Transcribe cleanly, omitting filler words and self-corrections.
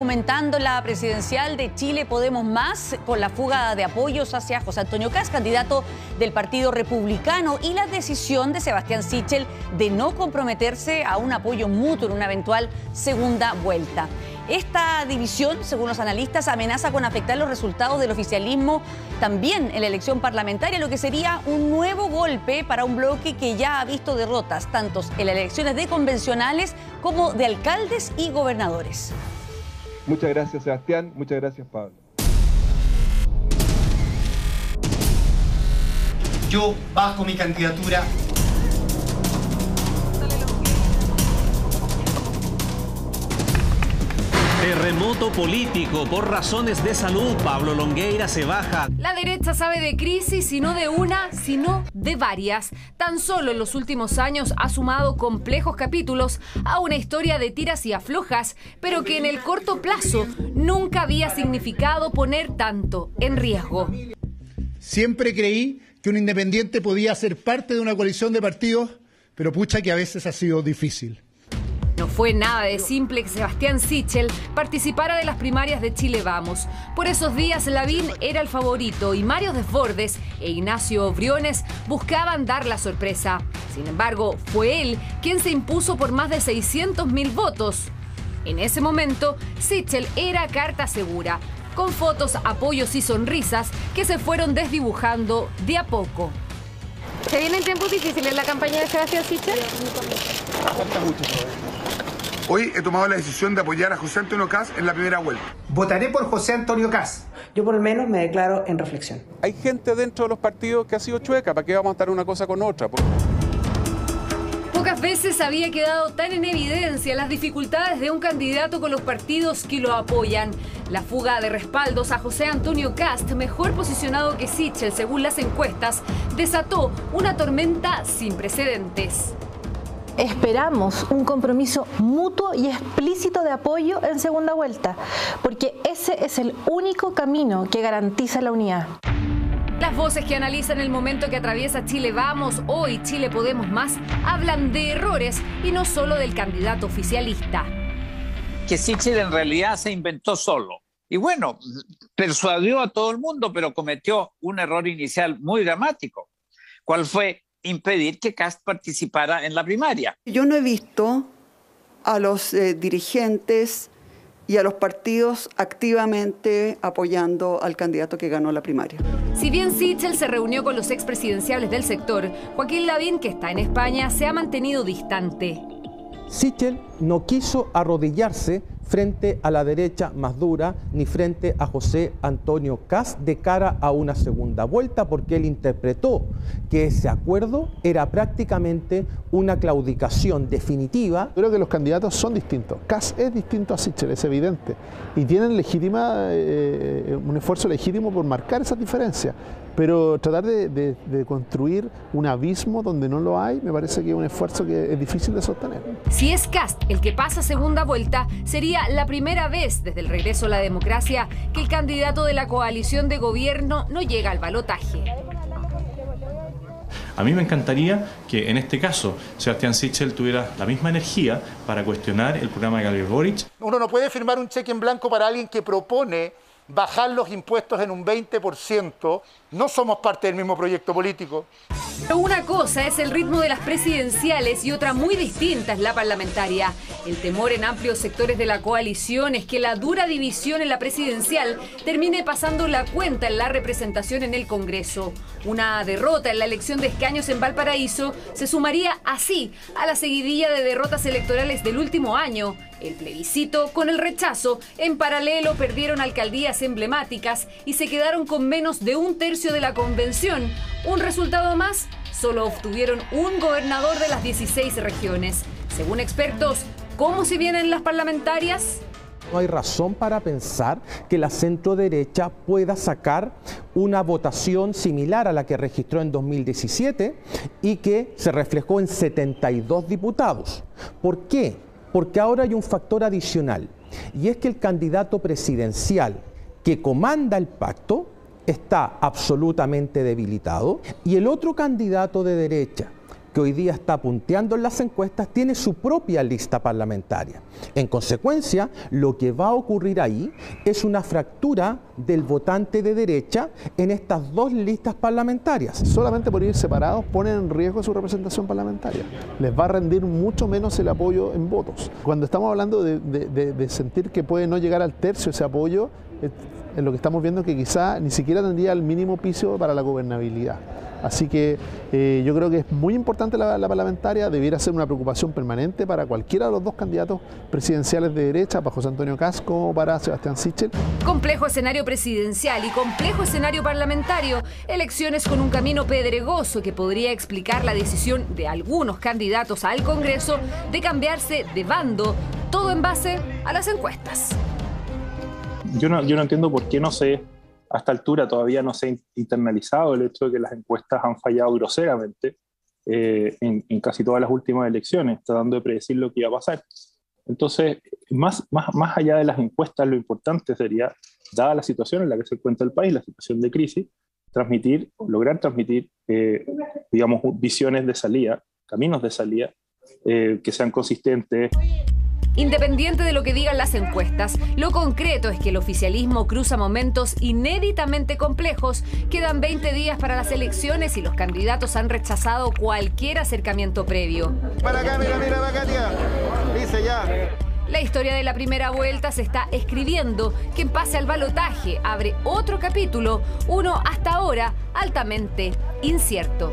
Comentando la presidencial de Chile Podemos Más con la fuga de apoyos hacia José Antonio Kast, candidato del Partido Republicano, y la decisión de Sebastián Sichel de no comprometerse a un apoyo mutuo en una eventual segunda vuelta. Esta división, según los analistas, amenaza con afectar los resultados del oficialismo también en la elección parlamentaria, lo que sería un nuevo golpe para un bloque que ya ha visto derrotas tanto en las elecciones de convencionales como de alcaldes y gobernadores. Muchas gracias, Sebastián. Muchas gracias, Pablo. Yo bajo mi candidatura. Terremoto político por razones de salud. Pablo Longueira se baja. La derecha sabe de crisis y no de una, sino de varias. Tan solo en los últimos años ha sumado complejos capítulos a una historia de tiras y aflojas, pero que en el corto plazo nunca había significado poner tanto en riesgo. Siempre creí que un independiente podía ser parte de una coalición de partidos, pero pucha que a veces ha sido difícil. No fue nada de simple que Sebastián Sichel participara de las primarias de Chile Vamos. Por esos días Lavín era el favorito y Mario Desbordes e Ignacio Briones buscaban dar la sorpresa. Sin embargo, fue él quien se impuso por más de 600.000 votos. En ese momento, Sichel era carta segura, con fotos, apoyos y sonrisas que se fueron desdibujando de a poco. ¿Se vienen tiempos difíciles en la campaña de Sebastián Sichel? Falta mucho todavía. Hoy he tomado la decisión de apoyar a José Antonio Kast en la primera vuelta. Votaré por José Antonio Kast. Yo por lo menos me declaro en reflexión. Hay gente dentro de los partidos que ha sido chueca. ¿Para qué vamos a estar una cosa con otra? Pocas veces había quedado tan en evidencia las dificultades de un candidato con los partidos que lo apoyan. La fuga de respaldos a José Antonio Kast, mejor posicionado que Sichel según las encuestas, desató una tormenta sin precedentes. Esperamos un compromiso mutuo y explícito de apoyo en segunda vuelta, porque ese es el único camino que garantiza la unidad. Las voces que analizan el momento que atraviesa Chile Vamos, hoy Chile Podemos Más, hablan de errores y no solo del candidato oficialista. Que Sichel en realidad se inventó solo. Y bueno, persuadió a todo el mundo, pero cometió un error inicial muy dramático. ¿Cuál fue? Impedir que Kast participara en la primaria. Yo no he visto a los dirigentes y a los partidos activamente apoyando al candidato que ganó la primaria. Si bien Sichel se reunió con los expresidenciables del sector, Joaquín Lavín, que está en España, se ha mantenido distante. Sichel no quiso arrodillarse frente a la derecha más dura ni frente a José Antonio Kast de cara a una segunda vuelta, porque él interpretó que ese acuerdo era prácticamente una claudicación definitiva. Creo que los candidatos son distintos. Kast es distinto a Sichel, es evidente, y tienen un esfuerzo legítimo por marcar esas diferencias, pero tratar de construir un abismo donde no lo hay me parece que es un esfuerzo que es difícil de sostener. Si es Kast el que pasa segunda vuelta, sería la primera vez desde el regreso a la democracia que el candidato de la coalición de gobierno no llega al balotaje. A mí me encantaría que en este caso Sebastián Sichel tuviera la misma energía para cuestionar el programa de Gabriel Boric. Uno no puede firmar un cheque en blanco para alguien que propone bajar los impuestos en un 20%, no somos parte del mismo proyecto político. Pero una cosa es el ritmo de las presidenciales y otra muy distinta es la parlamentaria. El temor en amplios sectores de la coalición es que la dura división en la presidencial termine pasando la cuenta en la representación en el Congreso. Una derrota en la elección de escaños en Valparaíso se sumaría así a la seguidilla de derrotas electorales del último año. El plebiscito con el rechazo, en paralelo perdieron alcaldías emblemáticas y se quedaron con menos de un tercio de la convención. Un resultado más, solo obtuvieron un gobernador de las 16 regiones. Según expertos, ¿cómo se vienen las parlamentarias? No hay razón para pensar que la centroderecha pueda sacar una votación similar a la que registró en 2017 y que se reflejó en 72 diputados. ¿Por qué? Porque ahora hay un factor adicional, y es que el candidato presidencial que comanda el pacto está absolutamente debilitado, y el otro candidato de derecha que hoy día está punteando en las encuestas, tiene su propia lista parlamentaria. En consecuencia, lo que va a ocurrir ahí es una fractura del votante de derecha en estas dos listas parlamentarias. Solamente por ir separados ponen en riesgo su representación parlamentaria. Les va a rendir mucho menos el apoyo en votos. Cuando estamos hablando de sentir que puede no llegar al tercio ese apoyo, en lo que estamos viendo que quizá ni siquiera tendría el mínimo piso para la gobernabilidad. Así que yo creo que es muy importante la parlamentaria, debiera ser una preocupación permanente para cualquiera de los dos candidatos presidenciales de derecha, para José Antonio Kast como para Sebastián Sichel. Complejo escenario presidencial y complejo escenario parlamentario, elecciones con un camino pedregoso que podría explicar la decisión de algunos candidatos al Congreso de cambiarse de bando, todo en base a las encuestas. Yo no entiendo por qué no sé. A esta altura todavía no se ha internalizado el hecho de que las encuestas han fallado groseramente en casi todas las últimas elecciones, tratando de predecir lo que iba a pasar. Entonces, más allá de las encuestas, lo importante sería, dada la situación en la que se encuentra el país, la situación de crisis, lograr transmitir, digamos, visiones de salida, caminos de salida, que sean consistentes. Independiente de lo que digan las encuestas, lo concreto es que el oficialismo cruza momentos inéditamente complejos. Quedan 20 días para las elecciones y los candidatos han rechazado cualquier acercamiento previo. Para acá, mira, para acá, tía. Dice ya. La historia de la primera vuelta se está escribiendo. Quien pase al balotaje abre otro capítulo, uno hasta ahora altamente incierto.